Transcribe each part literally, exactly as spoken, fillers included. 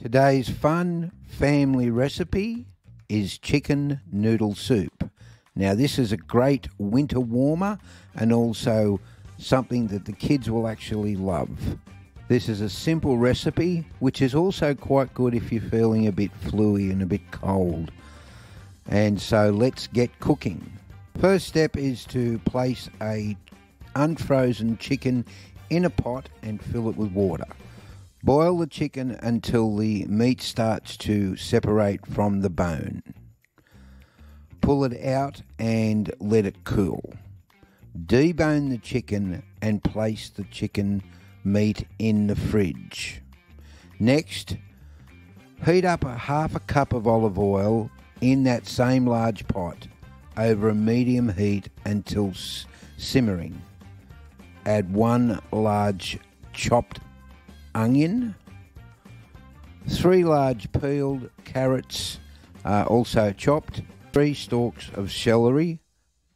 Today's fun family recipe is chicken noodle soup. Now this is a great winter warmer and also something that the kids will actually love. This is a simple recipe which is also quite good if you're feeling a bit fluey and a bit cold. And so let's get cooking. First step is to place a unfrozen chicken in a pot and fill it with water. Boil the chicken until the meat starts to separate from the bone. Pull it out and let it cool. Debone the chicken and place the chicken meat in the fridge. Next, heat up a half a cup of olive oil in that same large pot over a medium heat until simmering. Add one large chopped onion, three large peeled carrots, uh, also chopped, three stalks of celery,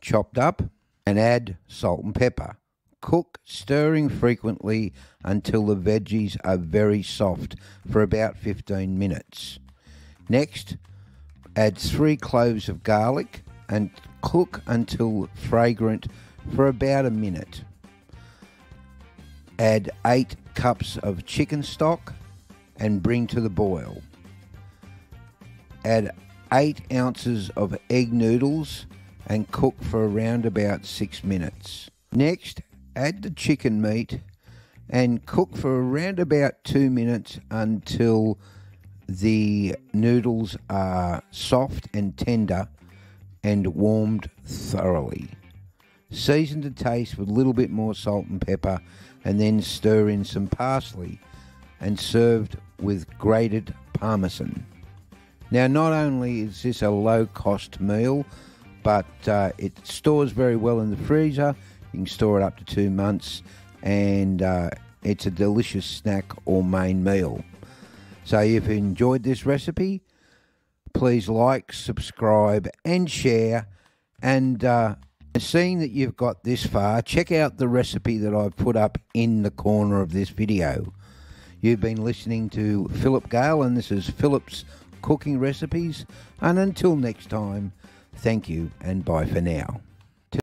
chopped up, and add salt and pepper. Cook, stirring frequently until the veggies are very soft for about fifteen minutes. Next, add three cloves of garlic and cook until fragrant for about a minute. Add eight cups of chicken stock and bring to the boil. Add eight ounces of egg noodles and cook for around about six minutes. Next, add the chicken meat and cook for around about two minutes until the noodles are soft and tender and warmed thoroughly. Season to taste with a little bit more salt and pepper and then stir in some parsley and served with grated parmesan. Now not only is this a low cost meal, but uh, it stores very well in the freezer. You can store it up to two months and uh, it's a delicious snack or main meal. So if you enjoyed this recipe, please like, subscribe and share, and uh, seeing that you've got this far, check out the recipe that I've put up in the corner of this video. You've been listening to Phillips Gale, and this is Phillips Cooking Recipes. And until next time, thank you and bye for now.